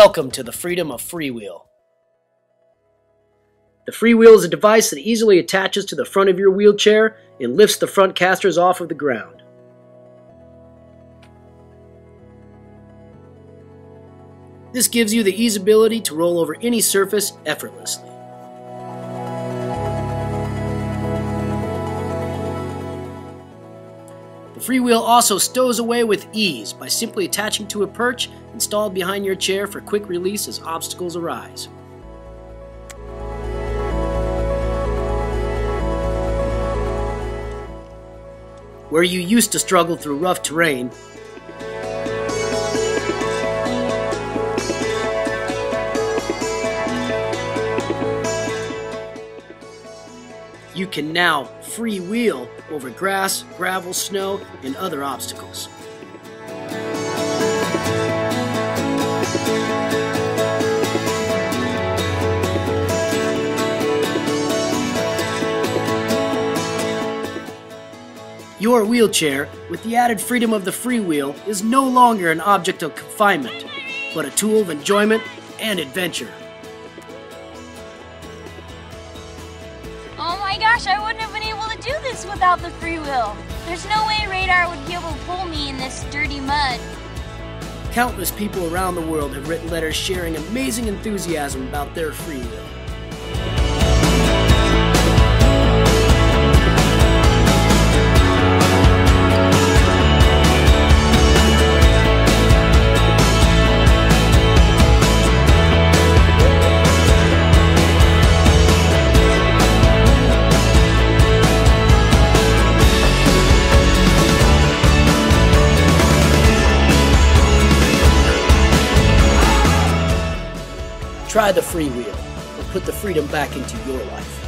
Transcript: Welcome to the freedom of freewheel. The freewheel is a device that easily attaches to the front of your wheelchair and lifts the front casters off of the ground. This gives you the easeability to roll over any surface effortlessly. The freewheel also stows away with ease by simply attaching to a perch installed behind your chair for quick release as obstacles arise. Where you used to struggle through rough terrain, you can now freewheel over grass, gravel, snow, and other obstacles. Your wheelchair, with the added freedom of the freewheel, is no longer an object of confinement, but a tool of enjoyment and adventure. Oh my gosh, I wouldn't have been able to do this without the freewheel. There's no way Radar would be able to pull me in this dirty mud. Countless people around the world have written letters sharing amazing enthusiasm about their freewheel. Try the freewheel and put the freedom back into your life.